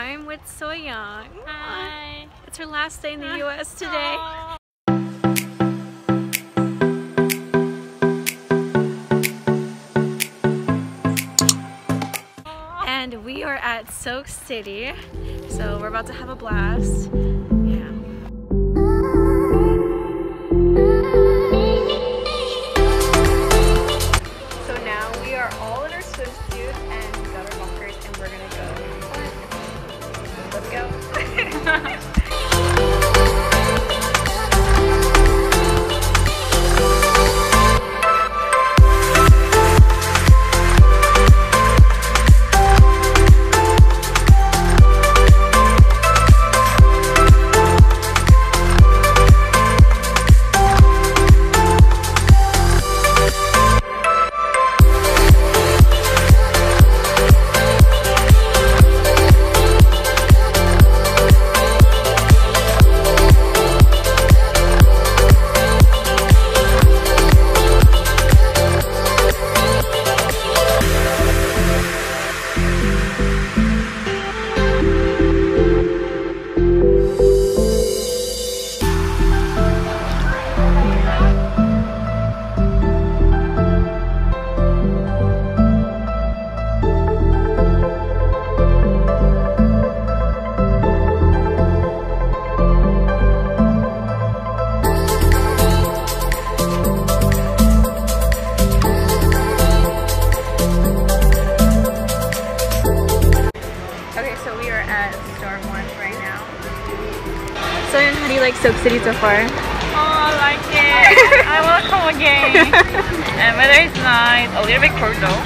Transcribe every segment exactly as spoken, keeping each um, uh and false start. I'm with Soyoung. Hi. It's her last day in the U S today. Aww. And we are at Soak City, so we're about to have a blast. Star One right now. So, how do you like Soak City so far? Oh, I like it. I want to come again. And weather is nice. A little bit cold though.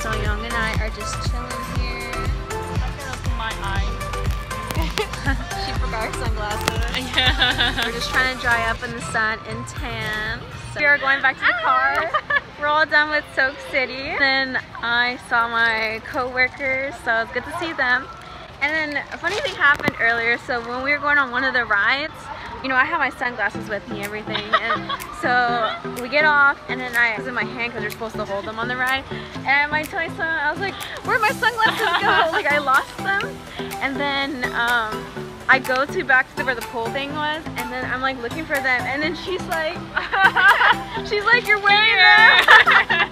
Soyoung and I are just chilling here. I can open my eyes. She forgot her sunglasses. Yeah. We're just trying to dry up in the sun and tan. So we are going back to the car. We're all done with Soak City. Then I saw my co-workers, so it's good to see them. And then a funny thing happened earlier. So when we were going on one of the rides, you know, I have my sunglasses with me, everything, and so we get off, and then I was in my hand because you're supposed to hold them on the ride. And my telling someone, I was like, "Where'd my sunglasses go?" Like I lost them. And then um, I go to back to where the pole thing was, and then I'm like looking for them, and then she's like, she's like, "You're wearing them."